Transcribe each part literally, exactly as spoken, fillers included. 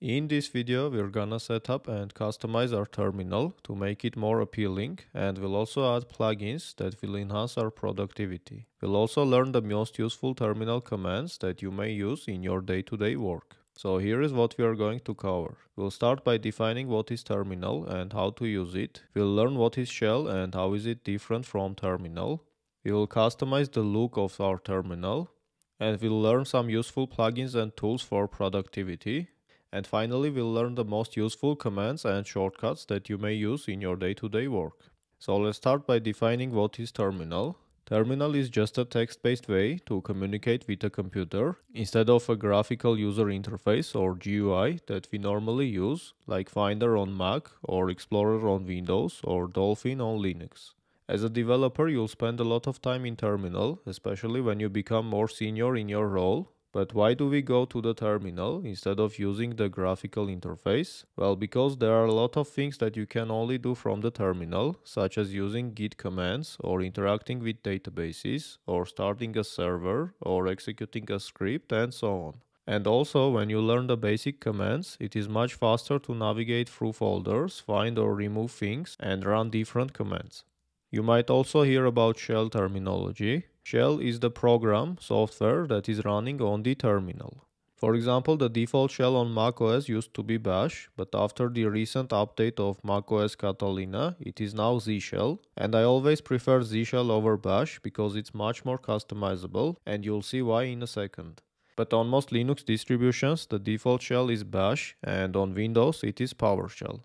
In this video, we're gonna set up and customize our terminal to make it more appealing, and we'll also add plugins that will enhance our productivity. We'll also learn the most useful terminal commands that you may use in your day-to-day work. So here is what we are going to cover. We'll start by defining what is terminal and how to use it. We'll learn what is shell and how is it different from terminal. We will customize the look of our terminal, and we'll learn some useful plugins and tools for productivity. And finally, we'll learn the most useful commands and shortcuts that you may use in your day-to-day work. So let's start by defining what is terminal. Terminal is just a text-based way to communicate with a computer instead of a graphical user interface or G U I that we normally use, like Finder on Mac or Explorer on Windows or Dolphin on Linux. As a developer, you'll spend a lot of time in terminal, especially when you become more senior in your role. But why do we go to the terminal instead of using the graphical interface? Well, because there are a lot of things that you can only do from the terminal, such as using Git commands or interacting with databases or starting a server or executing a script and so on. And also, when you learn the basic commands, it is much faster to navigate through folders, find or remove things, and run different commands. You might also hear about shell terminology. Shell is the program software that is running on the terminal. For example, the default shell on macOS used to be Bash, but after the recent update of macOS Catalina, it is now Z shell. And I always prefer Z shell over Bash because it's much more customizable, and you'll see why in a second. But on most Linux distributions, the default shell is Bash, and on Windows, it is PowerShell.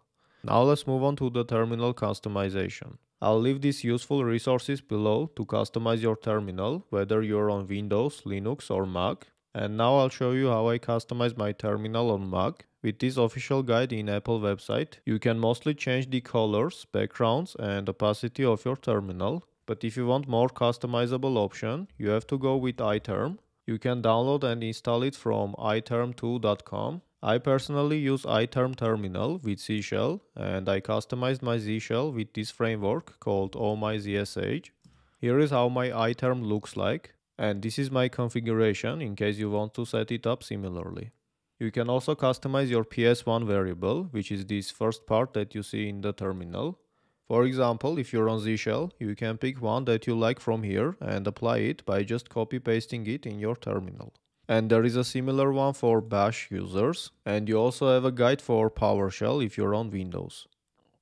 Now let's move on to the terminal customization. I'll leave these useful resources below to customize your terminal, whether you're on Windows, Linux or Mac. And now I'll show you how I customize my terminal on Mac. With this official guide in Apple website, you can mostly change the colors, backgrounds and opacity of your terminal. But if you want more customizable option, you have to go with iTerm. You can download and install it from i term two dot com. I personally use iTerm terminal with Z shell, and I customized my Z shell with this framework called Oh My Z S H. Here is how my iTerm looks like, and this is my configuration in case you want to set it up similarly. You can also customize your P S one variable, which is this first part that you see in the terminal. For example, if you're on Z shell, you can pick one that you like from here and apply it by just copy pasting it in your terminal. And there is a similar one for Bash users, and you also have a guide for PowerShell if you're on Windows.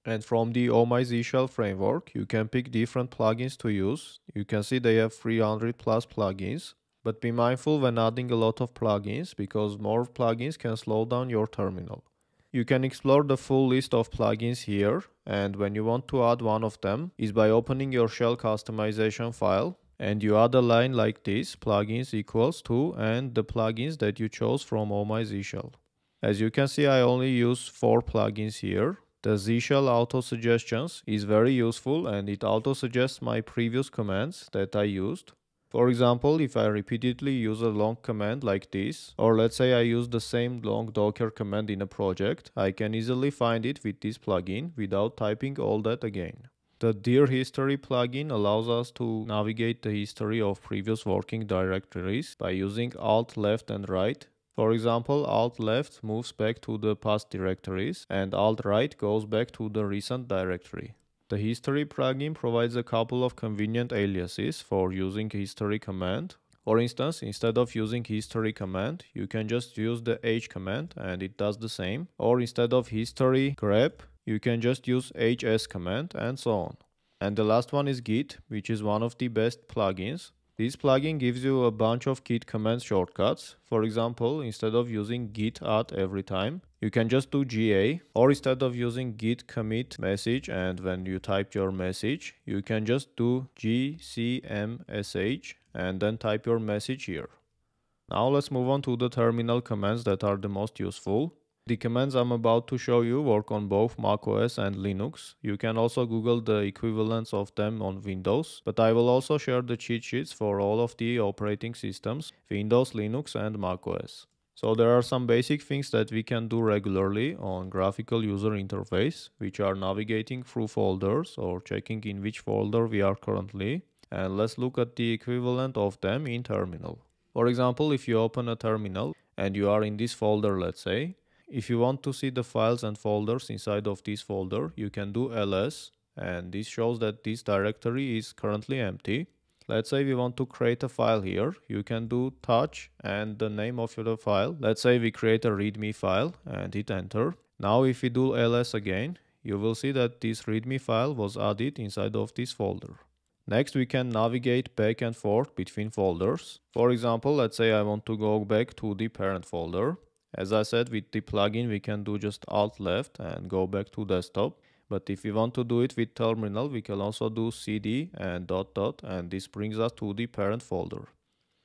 And from the Oh My ZShell framework, you can pick different plugins to use. You can see they have three hundred plus plugins, but be mindful when adding a lot of plugins because more plugins can slow down your terminal. You can explore the full list of plugins here, and when you want to add one of them is by opening your shell customization file. And you add a line like this, plugins equals to, and the plugins that you chose from Oh My ZShell. As you can see, I only use four plugins here. The ZShell auto suggestions is very useful, and it auto suggests my previous commands that I used. For example, if I repeatedly use a long command like this, or let's say I use the same long Docker command in a project, I can easily find it with this plugin without typing all that again. The Dear History plugin allows us to navigate the history of previous working directories by using Alt, Left and Right. For example, Alt Left moves back to the past directories and Alt Right goes back to the recent directory. The History plugin provides a couple of convenient aliases for using history command. For instance, instead of using history command, you can just use the H command and it does the same. Or instead of history grep, you can just use H S command and so on. And the last one is Git, which is one of the best plugins. This plugin gives you a bunch of Git command shortcuts. For example, instead of using git add every time, you can just do G A, or instead of using git commit message and when you type your message, you can just do G C M S H and then type your message here. Now let's move on to the terminal commands that are the most useful. The commands I'm about to show you work on both macOS and Linux. You can also Google the equivalents of them on Windows, but I will also share the cheat sheets for all of the operating systems, Windows, Linux and macOS. So there are some basic things that we can do regularly on graphical user interface, which are navigating through folders or checking in which folder we are currently. And let's look at the equivalent of them in terminal. For example, if you open a terminal and you are in this folder, let's say, If you want to see the files and folders inside of this folder, you can do ls, and this shows that this directory is currently empty. Let's say we want to create a file here. You can do touch and the name of the file. Let's say we create a readme file and hit enter. Now if we do ls again, you will see that this readme file was added inside of this folder. Next, we can navigate back and forth between folders. For example, let's say I want to go back to the parent folder. As I said, with the plugin, we can do just alt left and go back to desktop. But if we want to do it with terminal, we can also do cd and dot dot, and this brings us to the parent folder.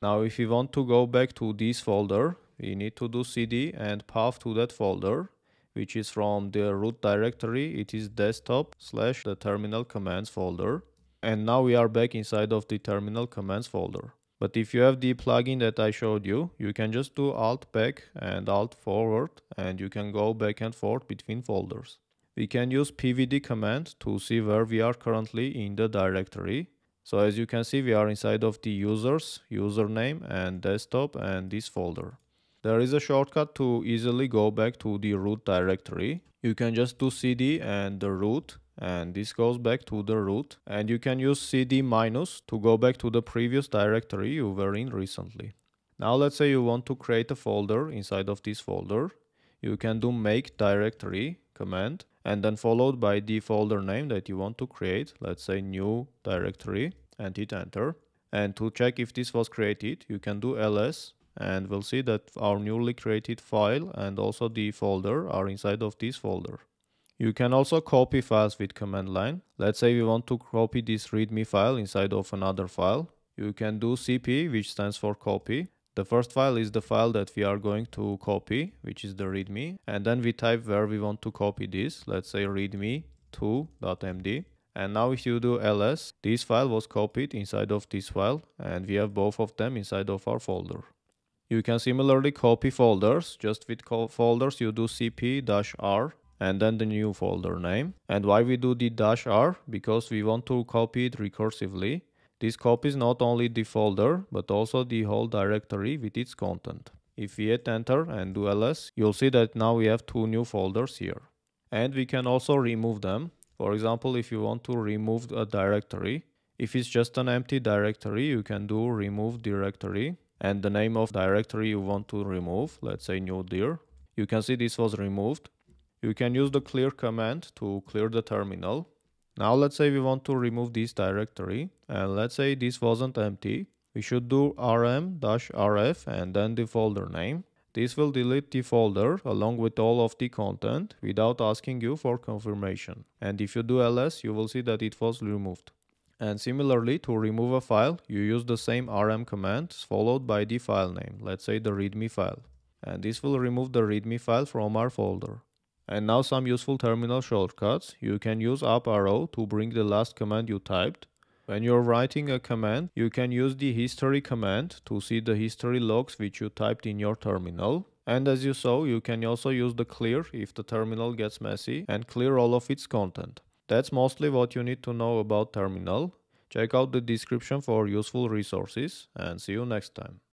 Now, if we want to go back to this folder, we need to do cd and path to that folder, which is from the root directory. It is desktop slash the terminal commands folder. And now we are back inside of the terminal commands folder. But if you have the plugin that I showed you, you can just do alt back and alt forward, and you can go back and forth between folders. We can use pvd command to see where we are currently in the directory. So as you can see, we are inside of the users, username and desktop and this folder. There is a shortcut to easily go back to the root directory. You can just do cd and the root, and this goes back to the root. And you can use cd minus to go back to the previous directory you were in recently. Now let's say you want to create a folder inside of this folder. You can do make directory command and then followed by the folder name that you want to create. Let's say new directory and hit enter. And to check if this was created, you can do ls. And we'll see that our newly created file and also the folder are inside of this folder. You can also copy files with command line. Let's say we want to copy this readme file inside of another file. You can do cp, which stands for copy. The first file is the file that we are going to copy, which is the readme. And then we type where we want to copy this. Let's say readme two dot m d. And now if you do ls, this file was copied inside of this file. And we have both of them inside of our folder. You can similarly copy folders. Just with folders, you do cp-r and then the new folder name. And why we do the dash r? Because we want to copy it recursively. This copies not only the folder, but also the whole directory with its content. If we hit enter and do ls, you'll see that now we have two new folders here. And we can also remove them. For example, if you want to remove a directory, if it's just an empty directory, you can do remove directory. And the name of directory you want to remove, let's say new dir. You can see this was removed. You can use the clear command to clear the terminal. Now let's say we want to remove this directory, and let's say this wasn't empty. We should do rm-rf and then the folder name. This will delete the folder along with all of the content without asking you for confirmation. And if you do ls, you will see that it was removed. And similarly, to remove a file, you use the same rm command followed by the file name, let's say the readme file. And this will remove the readme file from our folder. And now some useful terminal shortcuts. You can use up arrow to bring the last command you typed. When you're writing a command, you can use the history command to see the history logs which you typed in your terminal. And as you saw, you can also use the clear if the terminal gets messy and clear all of its content. That's mostly what you need to know about terminal. Check out the description for useful resources, and see you next time.